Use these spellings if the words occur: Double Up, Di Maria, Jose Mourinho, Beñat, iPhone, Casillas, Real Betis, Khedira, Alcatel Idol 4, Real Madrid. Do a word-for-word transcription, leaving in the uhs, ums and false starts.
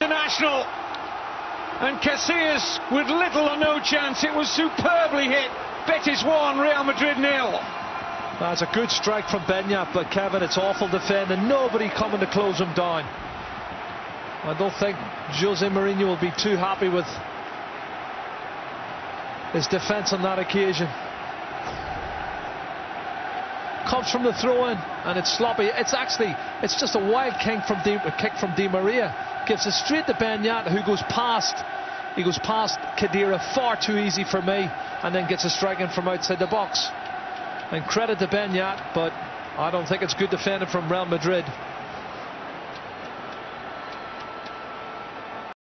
international. And Casillas with little or no chance. It was superbly hit. Betis won, Real Madrid nil. That's a good strike from Beñat, but Kevin, it's awful defending. Nobody coming to close him down. I don't think Jose Mourinho will be too happy with his defence on that occasion. Comes from the throw-in, and it's sloppy. It's actually, it's just a wild kick from Di, a kick from Di Maria. Gives it straight to Beñat, who goes past. He goes past Khedira, far too easy for me, and then gets a strike in from outside the box. And credit to Beñat, but I don't think it's good defending from Real Madrid.